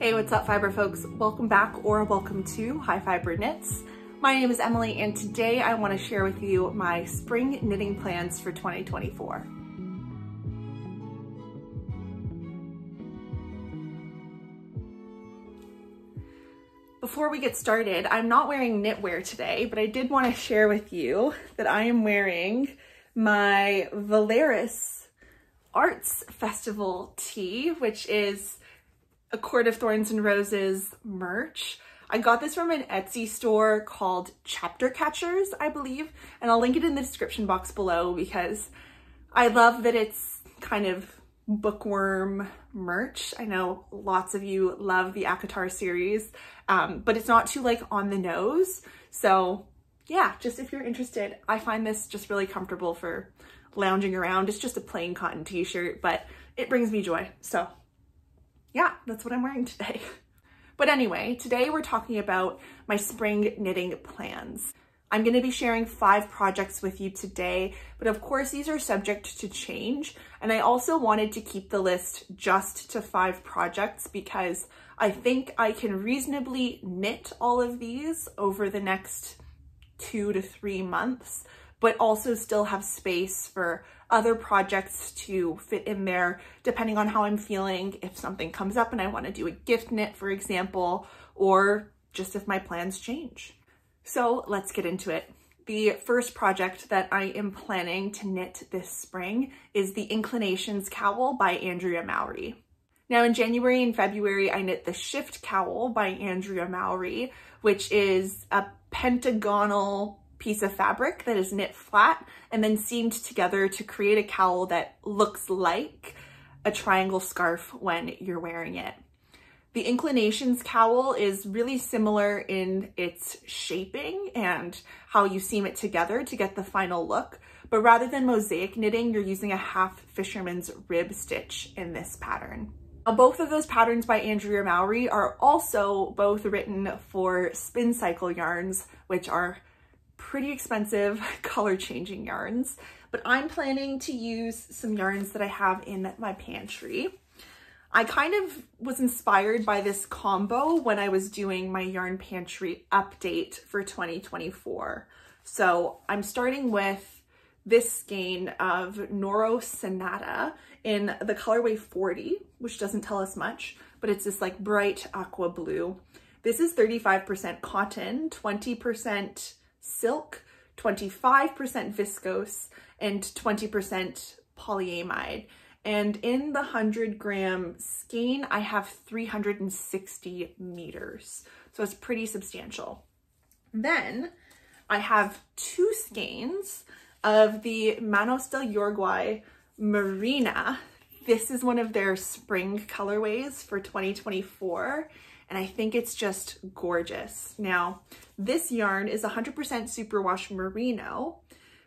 Hey, what's up fiber folks? Welcome back or welcome to High Fiber Knits. My name is Emily and today I want to share with you my spring knitting plans for 2024. Before we get started, I'm not wearing knitwear today, but I did want to share with you that I am wearing my Valeris Arts Festival tee, which is A Court of Thorns and Roses merch. I got this from an Etsy store called Chapter Catchers, I believe, and I'll link it in the description box below because I love that it's kind of bookworm merch. I know lots of you love the ACOTAR series, but it's not too like on the nose. So yeah, just if you're interested, I find this just really comfortable for lounging around. It's just a plain cotton t-shirt, but it brings me joy. So yeah, that's what I'm wearing today. But anyway, today we're talking about my spring knitting plans. I'm going to be sharing 5 projects with you today, but of course these are subject to change. And I also wanted to keep the list just to 5 projects because I think I can reasonably knit all of these over the next 2 to 3 months, but also still have space for other projects to fit in there, depending on how I'm feeling. If something comes up and I want to do a gift knit, for example, or just if my plans change. So let's get into it. The first project that I am planning to knit this spring is the Inclinations Cowl by Andrea Mowry. Now in January and February, I knit the Shift Cowl by Andrea Mowry, which is a pentagonal piece of fabric that is knit flat and then seamed together to create a cowl that looks like a triangle scarf when you're wearing it. The Inclinations Cowl is really similar in its shaping and how you seam it together to get the final look, but rather than mosaic knitting, you're using a half fisherman's rib stitch in this pattern. Now, both of those patterns by Andrea Mowry are also both written for Spin Cycle yarns, which are pretty expensive color-changing yarns, but I'm planning to use some yarns that I have in my pantry. I kind of was inspired by this combo when I was doing my yarn pantry update for 2024. So I'm starting with this skein of Noro Sonata in the colorway 40, which doesn't tell us much, but it's this like bright aqua blue. This is 35% cotton, 20% silk, 25% viscose, and 20% polyamide. And in the 100-gram skein, I have 360 meters. So it's pretty substantial. Then I have 2 skeins of the Manos del Uruguay Marina. This is one of their spring colorways for 2024. And I think it's just gorgeous. Now, this yarn is 100% superwash merino.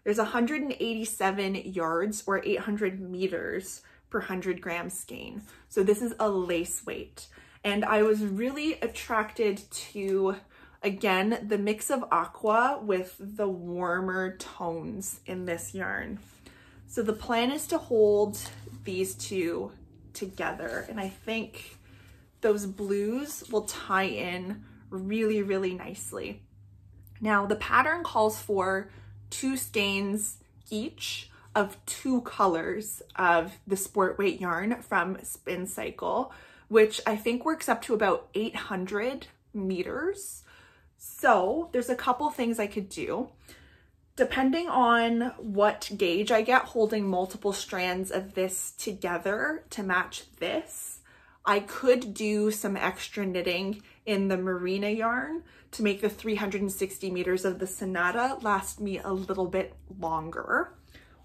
There's 187 yards or 800 meters per 100-gram skein. So this is a lace weight. And I was really attracted to, again, the mix of aqua with the warmer tones in this yarn. So the plan is to hold these two together. And I think those blues will tie in really, really nicely. Now the pattern calls for 2 skeins each of 2 colors of the sport weight yarn from Spin Cycle, which I think works up to about 800 meters. So there's a couple things I could do. Depending on what gauge I get, holding multiple strands of this together to match this, I could do some extra knitting in the Marina yarn to make the 360 meters of the Sonata last me a little bit longer.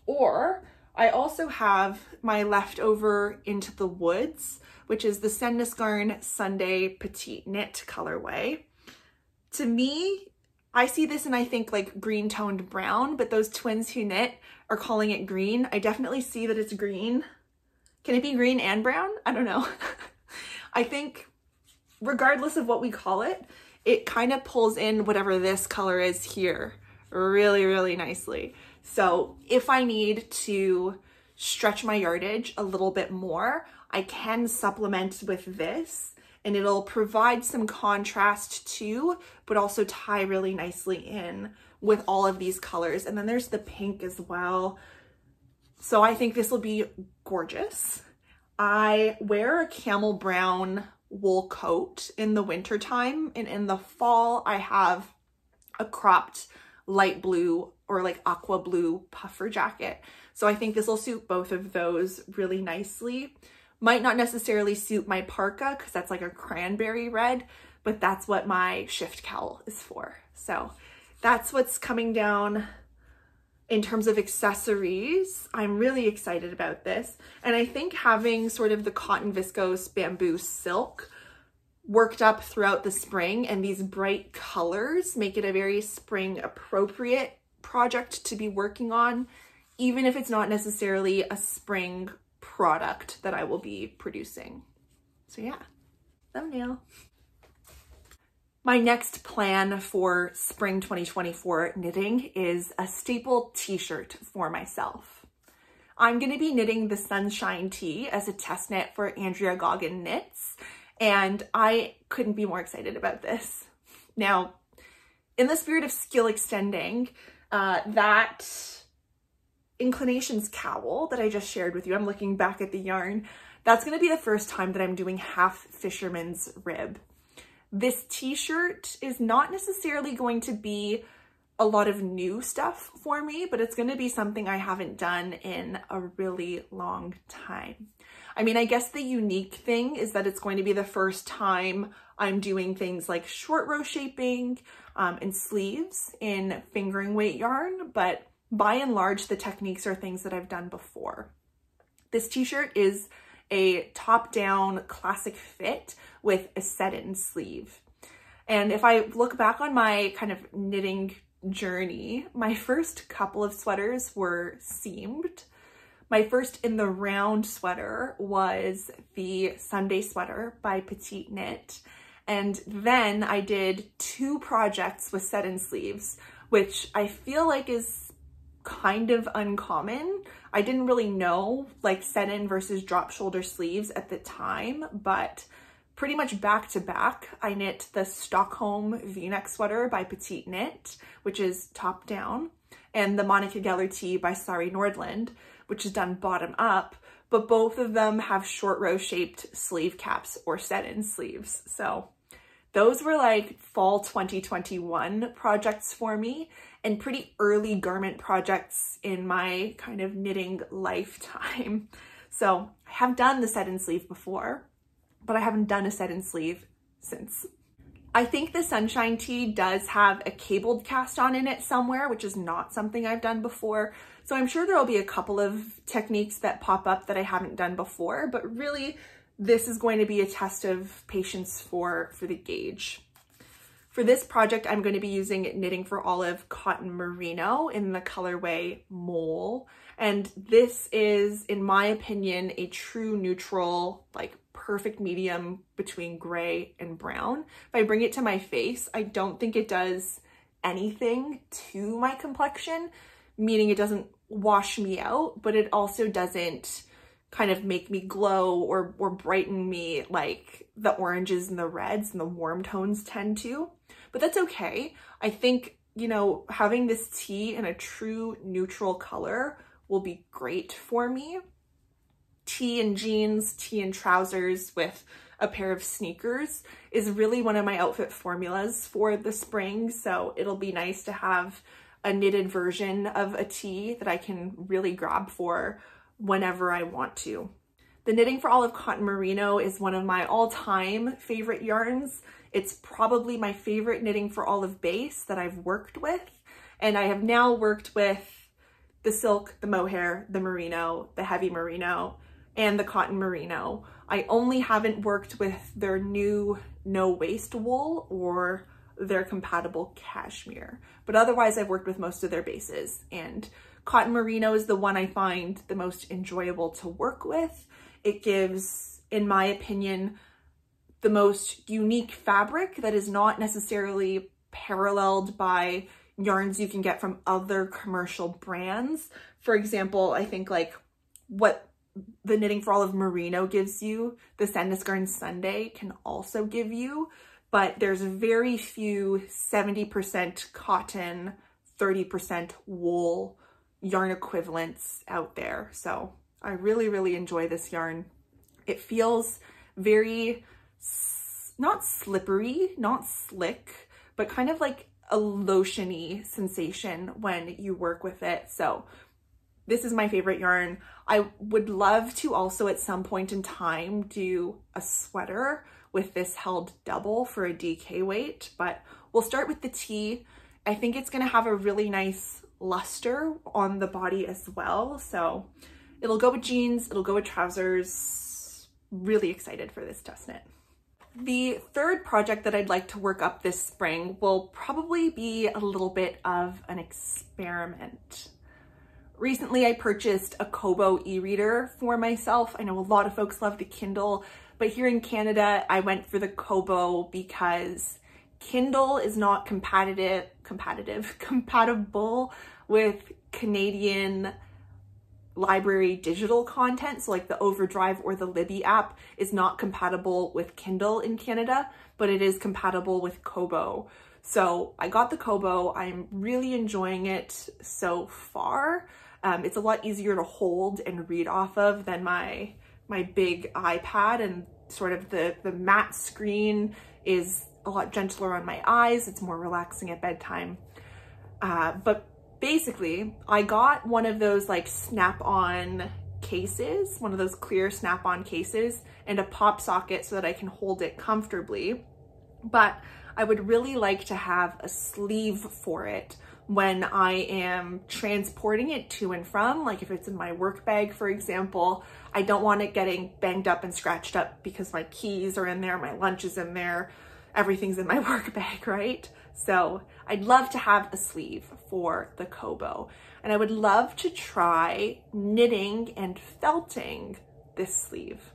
Or I also have my leftover Into the Woods, which is the Sandnes Garn Sunday Petite Knit colorway. To me, I see this and I think like green toned brown, but those twins who knit are calling it green. I definitely see that it's green. Can it be green and brown? I don't know. I think regardless of what we call it, it kind of pulls in whatever this color is here really, really nicely. So if I need to stretch my yardage a little bit more, I can supplement with this and it'll provide some contrast too, but also tie really nicely in with all of these colors. And then there's the pink as well. So I think this will be gorgeous. I wear a camel brown wool coat in the winter time, and in the fall I have a cropped light blue or like aqua blue puffer jacket. So I think this will suit both of those really nicely. Might not necessarily suit my parka because that's like a cranberry red, but that's what my shift cowl is for. So that's what's coming down in terms of accessories. I'm really excited about this. And I think having sort of the cotton viscose bamboo silk worked up throughout the spring and these bright colors make it a very spring appropriate project to be working on, even if it's not necessarily a spring product that I will be producing. So yeah, thumbnail. My next plan for spring 2024 knitting is a staple t-shirt for myself. I'm going to be knitting the Sunshine Tee as a test knit for Andrea Gaughan Knits, and I couldn't be more excited about this. Now, in the spirit of skill extending, that Inclinations cowl that I just shared with you, I'm looking back at the yarn, that's going to be the first time that I'm doing half fisherman's rib. This t-shirt is not necessarily going to be a lot of new stuff for me, but it's going to be something I haven't done in a really long time. I mean, I guess the unique thing is that it's going to be the first time I'm doing things like short row shaping and sleeves in fingering weight yarn, but by and large, the techniques are things that I've done before. This t-shirt is a top-down classic fit with a set-in sleeve. And if I look back on my kind of knitting journey, my first couple of sweaters were seamed. My first in the round sweater was the Sunday Sweater by Petite Knit. And then I did two projects with set-in sleeves, which I feel like is kind of uncommon. I didn't really know like set-in versus drop shoulder sleeves at the time, but pretty much back to back, I knit the Stockholm V-neck sweater by Petite Knit, which is top down, and the Monica Geller tee by Sari Nordland, which is done bottom up, but both of them have short row shaped sleeve caps or set-in sleeves. So those were like fall 2021 projects for me and pretty early garment projects in my kind of knitting lifetime. So I have done the set-in sleeve before, but I haven't done a set-in sleeve since. I think the Sunshine Tee does have a cabled cast on in it somewhere, which is not something I've done before. So I'm sure there'll be a couple of techniques that pop up that I haven't done before, but really, this is going to be a test of patience for the gauge. For this project, I'm going to be using Knitting for Olive Cotton Merino in the colorway Mole. And this is, in my opinion, a true neutral, like perfect medium between gray and brown. If I bring it to my face, I don't think it does anything to my complexion, meaning it doesn't wash me out, but it also doesn't kind of make me glow or brighten me like the oranges and the reds and the warm tones tend to, but that's okay. I think, you know, having this tee in a true neutral color will be great for me. Tee and jeans, tee and trousers with a pair of sneakers is really one of my outfit formulas for the spring, so it'll be nice to have a knitted version of a tee that I can really grab for whenever I want to. The Knitting for Olive Cotton Merino is one of my all-time favorite yarns. It's probably my favorite Knitting for Olive base that I've worked with, and I have now worked with the silk, the mohair, the merino, the heavy merino, and the cotton merino. I only haven't worked with their new no-waste wool or their compatible cashmere, but otherwise I've worked with most of their bases, and cotton merino is the one I find the most enjoyable to work with. It gives, in my opinion, the most unique fabric that is not necessarily paralleled by yarns you can get from other commercial brands. For example, I think like what the Knitting for Olive Merino gives you, the Sandnes Garn Sunday can also give you, but there's very few 70% cotton, 30% wool yarn equivalents out there. So I really, really enjoy this yarn. It feels very, not slippery, not slick, but kind of like a lotiony sensation when you work with it. So this is my favorite yarn. I would love to also at some point in time do a sweater with this held double for a DK weight, but we'll start with the tee. I think it's gonna have a really nice luster on the body as well. So it'll go with jeans, it'll go with trousers. Really excited for this test knit. The third project that I'd like to work up this spring will probably be a little bit of an experiment. Recently, I purchased a Kobo e-reader for myself. I know a lot of folks love the Kindle, but here in Canada, I went for the Kobo because Kindle is not compatible with Canadian library digital content. So like the OverDrive or the Libby app is not compatible with Kindle in Canada, but it is compatible with Kobo. So I got the Kobo. I'm really enjoying it so far. It's a lot easier to hold and read off of than my big iPad, and sort of the matte screen is a lot gentler on my eyes. It's more relaxing at bedtime. But basically, I got one of those like snap-on cases, one of those clear snap-on cases, and a pop socket so that I can hold it comfortably. But I would really like to have a sleeve for it when I am transporting it to and from, like if it's in my work bag, for example. I don't want it getting banged up and scratched up because my keys are in there, my lunch is in there, everything's in my work bag, right? So I'd love to have a sleeve for the Kobo. And I would love to try knitting and felting this sleeve.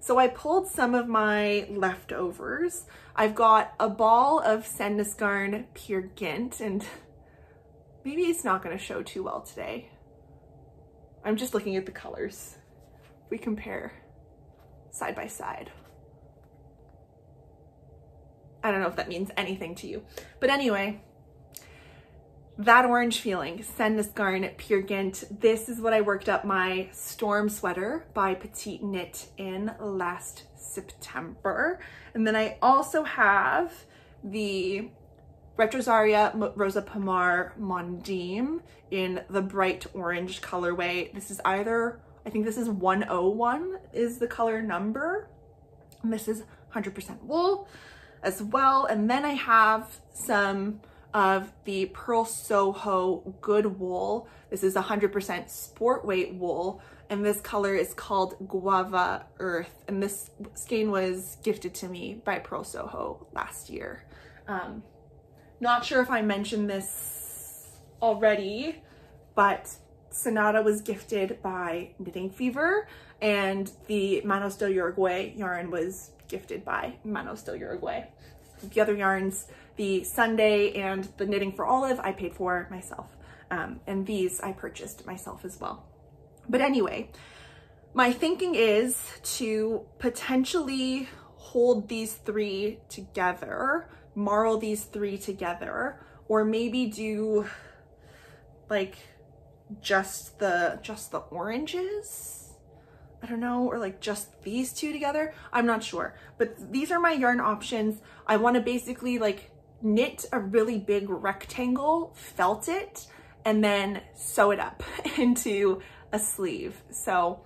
So I pulled some of my leftovers. I've got a ball of Sandnes Garn Peer Gynt, and maybe it's not gonna show too well today. I'm just looking at the colors. We compare side by side. I don't know if that means anything to you, but anyway, that orange feeling, Sandnes Garn Peer Gynt. This is what I worked up my Storm Sweater by Petite Knit in last September. And then I also have the Retrosaria Rosa Pamar Mondim in the bright orange colorway. This is either, I think this is 101 is the color number. And this is 100% wool as well. And then I have some of the Purl Soho Good Wool. This is 100% sport weight wool, and this color is called Guava Earth, and this skein was gifted to me by Purl Soho last year. Not sure if I mentioned this already, but Sonata was gifted by Knitting Fever, and the Manos del Uruguay yarn was gifted by Manos del Uruguay. The other yarns, the Sunday and the Knitting for Olive, I paid for myself, and these I purchased myself as well. But anyway, my thinking is to potentially hold these three together, marl these three together, or maybe do like just the oranges, I don't know, or like just these two together. I'm not sure, but these are my yarn options. I want to basically like knit a really big rectangle, felt it, and then sew it up into a sleeve. So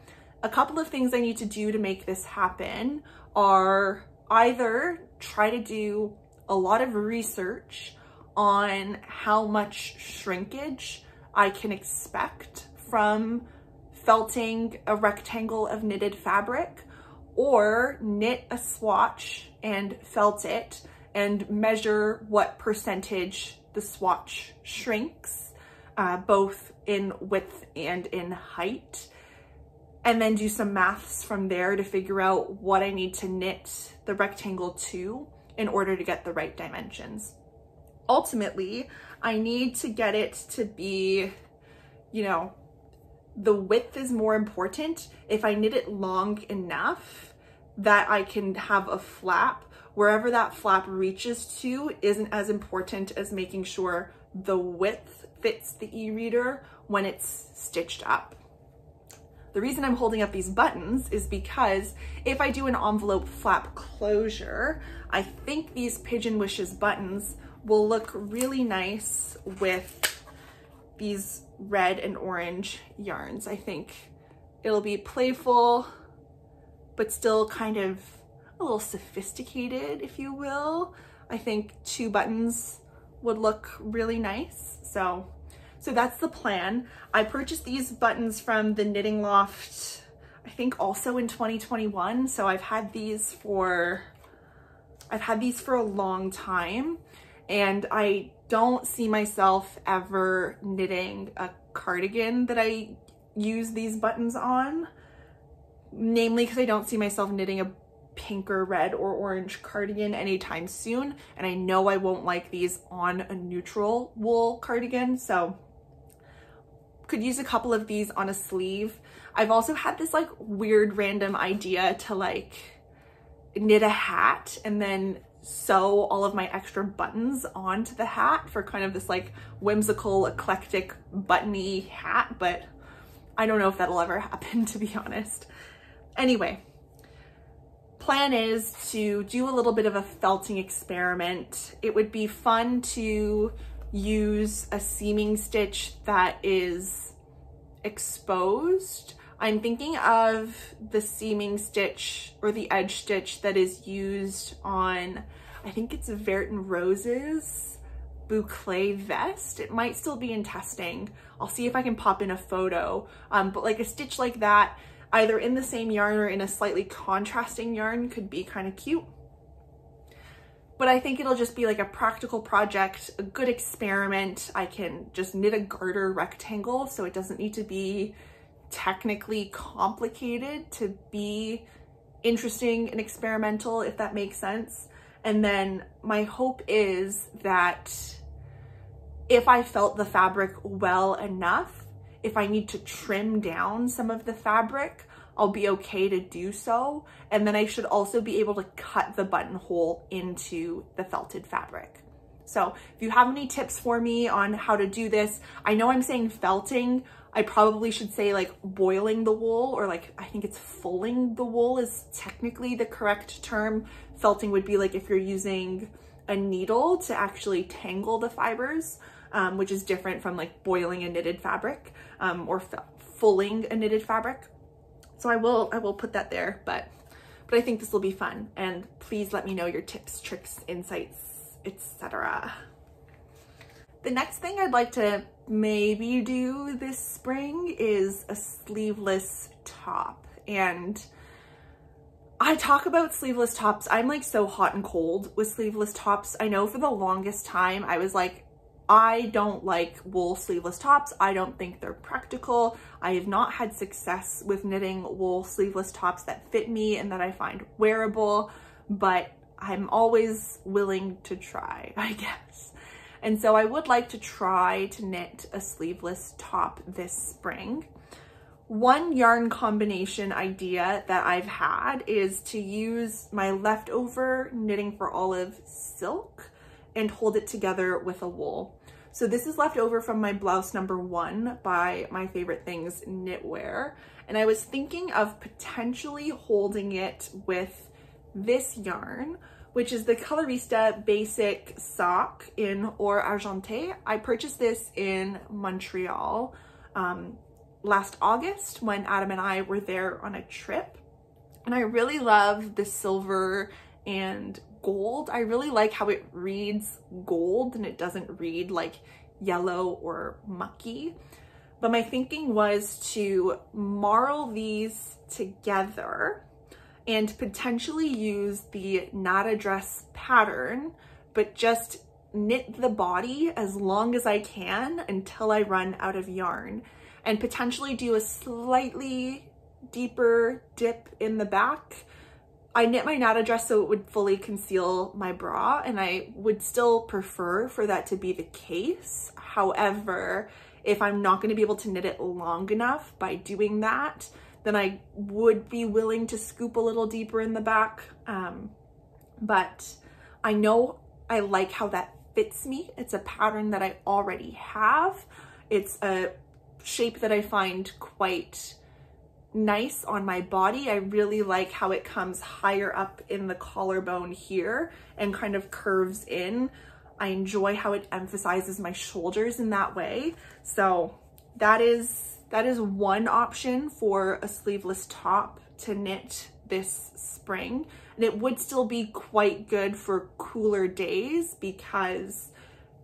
a couple of things I need to do to make this happen are either try to do a lot of research on how much shrinkage I can expect from felting a rectangle of knitted fabric, or knit a swatch and felt it and measure what percentage the swatch shrinks, both in width and in height, and then do some maths from there to figure out what I need to knit the rectangle to in order to get the right dimensions. Ultimately, I need to get it to be, you know, the width is more important. If I knit it long enough that I can have a flap, wherever that flap reaches to isn't as important as making sure the width fits the e-reader when it's stitched up. The reason I'm holding up these buttons is because if I do an envelope flap closure, I think these Pigeon Wishes buttons will look really nice with these red and orange yarns. I think it'll be playful, but still kind of a little sophisticated, if you will. I think two buttons would look really nice. So that's the plan. I purchased these buttons from the Knitting Loft, I think also in 2021. So I've had these for a long time, and I don't see myself ever knitting a cardigan that I use these buttons on, namely because I don't see myself knitting a pink or red or orange cardigan anytime soon, and I know I won't like these on a neutral wool cardigan, so could use a couple of these on a sleeve. I've also had this like weird random idea to like knit a hat and then sew all of my extra buttons onto the hat for kind of this like whimsical eclectic buttony hat, but I don't know if that'll ever happen, to be honest. Anyway, plan is to do a little bit of a felting experiment. It would be fun to use a seaming stitch that is exposed. I'm thinking of the seaming stitch or the edge stitch that is used on, I think it's Vert and Rose's boucle vest. It might still be in testing. I'll see if I can pop in a photo, but like a stitch like that, either in the same yarn or in a slightly contrasting yarn, could be kind of cute. But I think it'll just be like a practical project, a good experiment. I can just knit a garter rectangle, so it doesn't need to be technically complicated to be interesting and experimental, if that makes sense. And then my hope is that if I felt the fabric well enough, if I need to trim down some of the fabric, I'll be okay to do so. And then I should also be able to cut the buttonhole into the felted fabric. So if you have any tips for me on how to do this, I know I'm saying felting, I probably should say like boiling the wool, or like, I think it's fulling the wool is technically the correct term. Felting would be like if you're using a needle to actually tangle the fibers, which is different from like boiling a knitted fabric, or fulling a knitted fabric. So I will put that there, but I think this will be fun, and please let me know your tips, tricks, insights, etc. The next thing I'd like to maybe do this spring is a sleeveless top, and I talk about sleeveless tops. I'm like so hot and cold with sleeveless tops. I know for the longest time I was like, I don't like wool sleeveless tops. I don't think they're practical. I have not had success with knitting wool sleeveless tops that fit me and that I find wearable, but I'm always willing to try, I guess. And so I would like to try to knit a sleeveless top this spring. One yarn combination idea that I've had is to use my leftover Knitting for Olive silk and hold it together with a wool. So this is left over from my blouse number one by My Favorite Things Knitwear. And I was thinking of potentially holding it with this yarn, which is the Colorista Basic Sock in Or Argenté. I purchased this in Montreal last August when Adam and I were there on a trip. And I really love the silver and gold. I really like how it reads gold and it doesn't read like yellow or mucky. But my thinking was to marl these together and potentially use the Nata Dress pattern, but just knit the body as long as I can until I run out of yarn, and potentially do a slightly deeper dip in the back. I knit my Nata Dress so it would fully conceal my bra, and I would still prefer for that to be the case. However, if I'm not going to be able to knit it long enough by doing that, then I would be willing to scoop a little deeper in the back. But I know I like how that fits me. It's a pattern that I already have. It's a shape that I find quite nice on my body. I really like how it comes higher up in the collarbone here and kind of curves in. I enjoy how it emphasizes my shoulders in that way. So that is one option for a sleeveless top to knit this spring. And it would still be quite good for cooler days because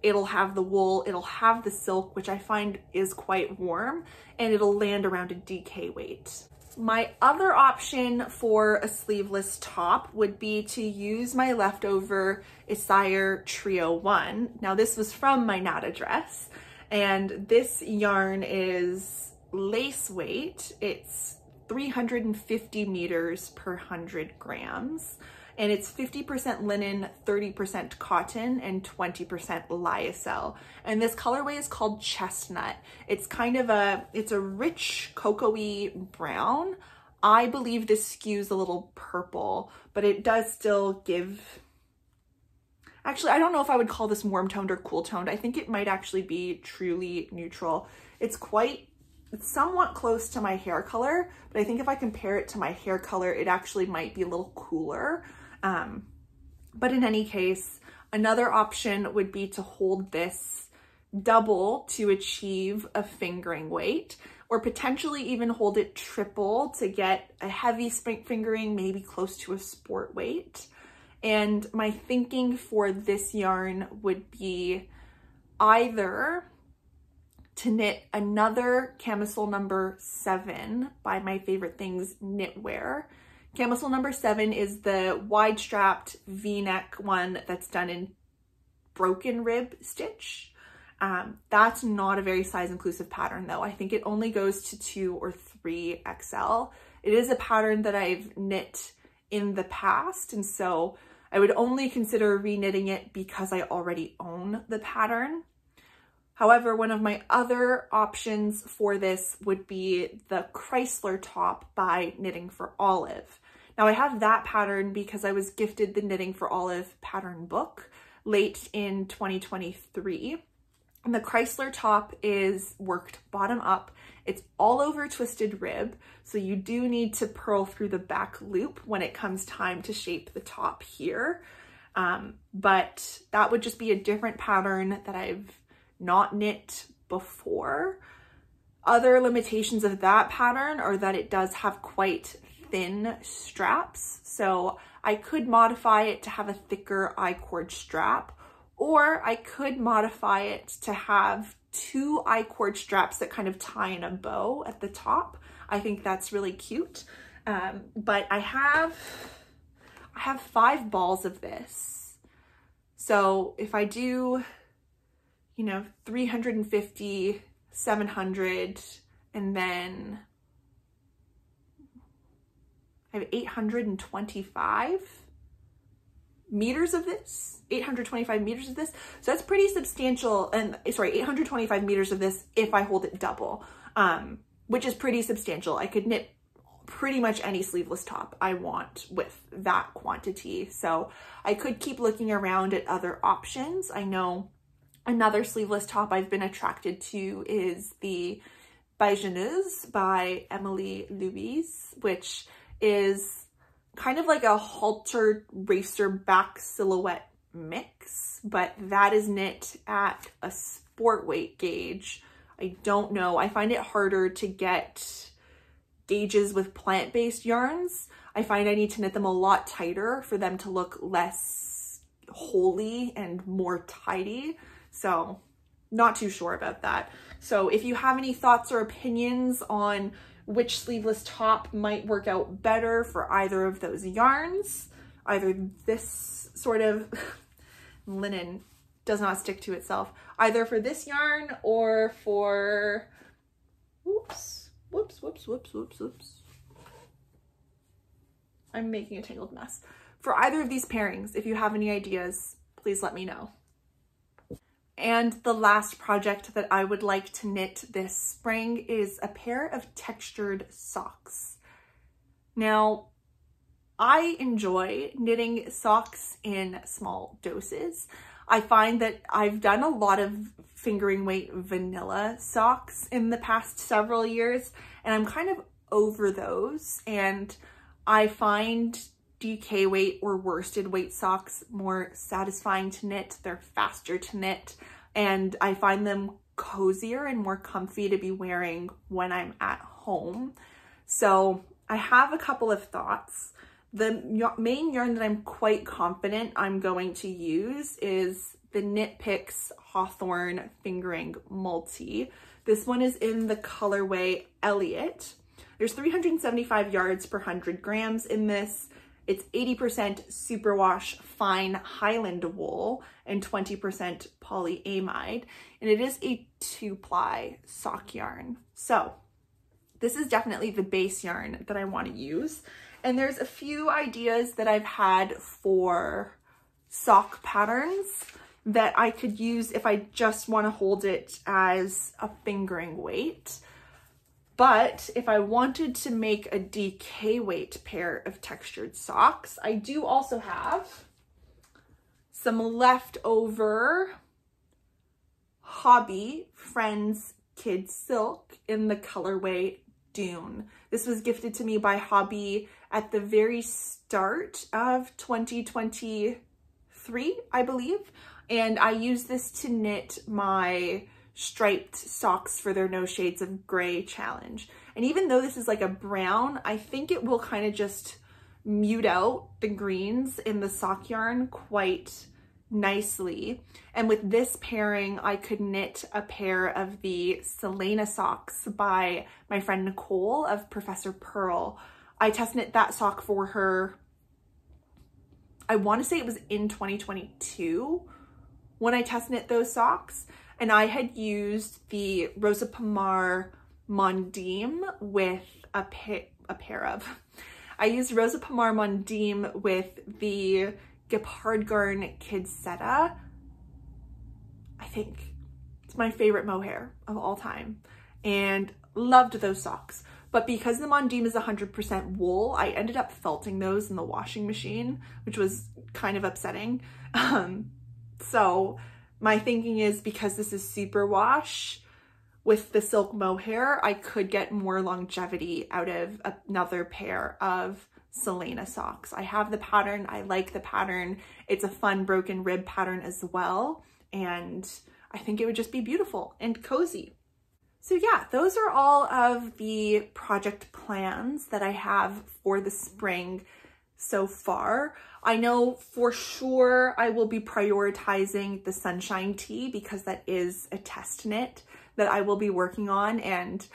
it'll have the wool, it'll have the silk, which I find is quite warm, and it'll land around a DK weight. My other option for a sleeveless top would be to use my leftover Isire Trio 1. Now this was from my Nata dress, and this yarn is lace weight. It's 350 meters per 100 grams. And it's 50% linen, 30% cotton, and 20% lyocell. And this colorway is called Chestnut. It's kind of a rich cocoa-y brown. I believe this skews a little purple, but it does still give, actually, I don't know if I would call this warm toned or cool toned. I think it might actually be truly neutral. It's somewhat close to my hair color, but I think if I compare it to my hair color, it actually might be a little cooler. But in any case, another option would be to hold this double to achieve a fingering weight, or potentially even hold it triple to get a heavy fingering, maybe close to a sport weight. And my thinking for this yarn would be either to knit another Camisole Number 7 by My Favorite Things Knitwear. Camisole Number 7 is the wide-strapped V-neck one that's done in broken rib stitch. That's not a very size-inclusive pattern, though. I think it only goes to 2 or 3 XL. It is a pattern that I've knit in the past, and so I would only consider re-knitting it because I already own the pattern. However, one of my other options for this would be the Chrysler top by Knitting for Olive. Now I have that pattern because I was gifted the Knitting for Olive pattern book late in 2023. And the Chrysler top is worked bottom up. It's all over twisted rib, so you do need to purl through the back loop when it comes time to shape the top here. But that would just be a different pattern that I've not knit before. Other limitations of that pattern are that it does have quite thin straps, so I could modify it to have a thicker I-cord strap, or I could modify it to have 2 I-cord straps that kind of tie in a bow at the top. I think that's really cute. But I have 5 balls of this, so if I do, you know, 350, 700, and then I have 825 meters of this, 825 meters of this. So that's pretty substantial, and sorry, 825 meters of this if I hold it double, which is pretty substantial. I could knit pretty much any sleeveless top I want with that quantity. So I could keep looking around at other options. I know another sleeveless top I've been attracted to is the Bijouneuse by Emily Louise, which is kind of like a halter racer back silhouette mix, but that is knit at a sport weight gauge. I don't know. I find it harder to get gauges with plant-based yarns. I find I need to knit them a lot tighter for them to look less holy and more tidy. So not too sure about that. So if you have any thoughts or opinions on which sleeveless top might work out better for either of those yarns, either this sort of linen does not stick to itself, either for this yarn or for, I'm making a tangled mess. For either of these pairings, if you have any ideas, please let me know. And the last project that I would like to knit this spring is a pair of textured socks. Now, I enjoy knitting socks in small doses. I find that I've done a lot of fingering weight vanilla socks in the past several years, and I'm kind of over those, and I find DK weight or worsted weight socks more satisfying to knit. They're faster to knit, and I find them cozier and more comfy to be wearing when I'm at home. So I have a couple of thoughts. The main yarn that I'm quite confident I'm going to use is the Knit Picks Hawthorn Fingering Multi. This one is in the colorway Elliot. There's 375 yards per 100 grams in this. It's 80% superwash fine Highland wool and 20% polyamide, and it is a 2-ply sock yarn. So this is definitely the base yarn that I want to use. And there's a few ideas that I've had for sock patterns that I could use if I just want to hold it as a fingering weight. But if I wanted to make a DK weight pair of textured socks, I do also have some leftover Hobby Friends Kid Silk in the colorway Dune. This was gifted to me by Hobby at the very start of 2023, I believe. And I used this to knit my striped socks for their No Shades of Grey challenge. And even though this is like a brown, I think it will kind of just mute out the greens in the sock yarn quite nicely. And with this pairing, I could knit a pair of the Celaena socks by my friend Nicole of Professor Pearl. I test knit that sock for her, I want to say it was in 2022 when I test knit those socks. And I had used the Rosa Pamar Mondim with I used Rosa Pamar Mondim with the Gepard Garn Kidsetta. I think it's my favorite mohair of all time, and loved those socks. But because the Mondim is 100% wool, I ended up felting those in the washing machine, which was kind of upsetting. So my thinking is, because this is super wash with the silk mohair, I could get more longevity out of another pair of Celaena socks. I have the pattern, I like the pattern. It's a fun broken rib pattern as well, and I think it would just be beautiful and cozy. So yeah, those are all of the project plans that I have for the spring so far. I know for sure I will be prioritizing the Sunshine Tee, because that is a test knit that I will be working on, and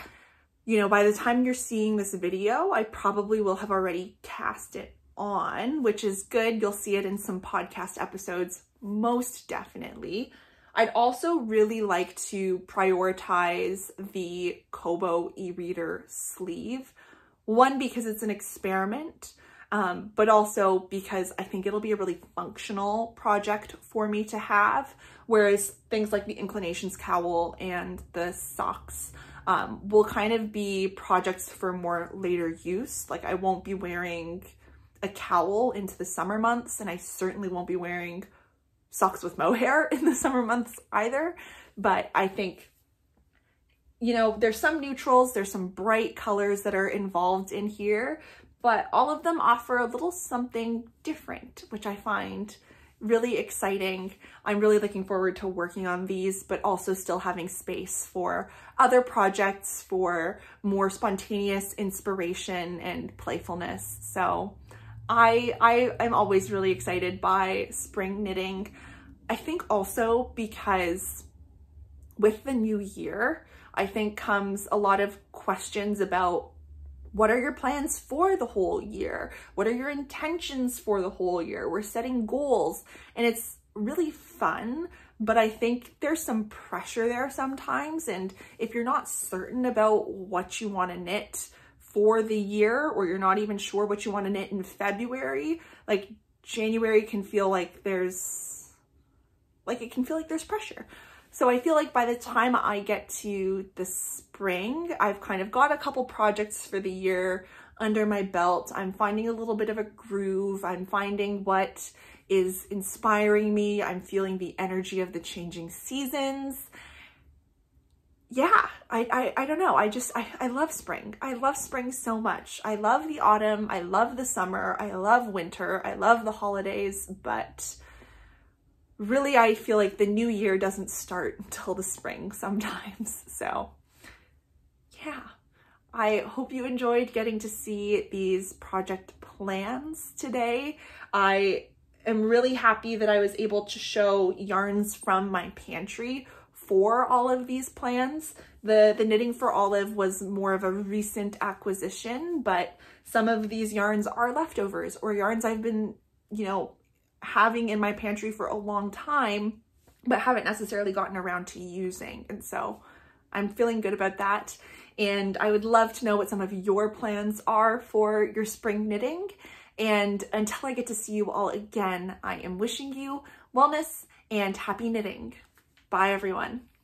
you know, by the time you're seeing this video, I probably will have already cast it on, which is good. You'll see it in some podcast episodes, most definitely. I'd also really like to prioritize the Kobo e-reader sleeve. One, because it's an experiment, but also because I think it'll be a really functional project for me to have, whereas things like the Inclinations Cowl and the socks will kind of be projects for more later use. Like, I won't be wearing a cowl into the summer months, and I certainly won't be wearing socks with mohair in the summer months either. But I think, you know, there's some neutrals, there's some bright colors that are involved in here, but all of them offer a little something different, which I find really exciting. I'm really looking forward to working on these, but also still having space for other projects, for more spontaneous inspiration and playfulness. So I am always really excited by spring knitting. I think also because with the new year, I think comes a lot of questions about, what are your plans for the whole year? What are your intentions for the whole year? We're setting goals, and it's really fun, but I think there's some pressure there sometimes. And if you're not certain about what you want to knit for the year, or you're not even sure what you want to knit in February, like, January can feel like there's pressure. So I feel like by the time I get to the spring, I've kind of got a couple projects for the year under my belt. I'm finding a little bit of a groove. I'm finding what is inspiring me. I'm feeling the energy of the changing seasons. Yeah, I don't know. I love spring. I love spring so much. I love the autumn. I love the summer. I love winter. I love the holidays, but really I feel like the new year doesn't start until the spring sometimes. So yeah, I hope you enjoyed getting to see these project plans today. I am really happy that I was able to show yarns from my pantry for all of these plans. The Knitting for Olive was more of a recent acquisition, but some of these yarns are leftovers or yarns I've been, you know, having in my pantry for a long time, but haven't necessarily gotten around to using. And so I'm feeling good about that. And I would love to know what some of your plans are for your spring knitting. And until I get to see you all again, I am wishing you wellness and happy knitting. Bye, everyone.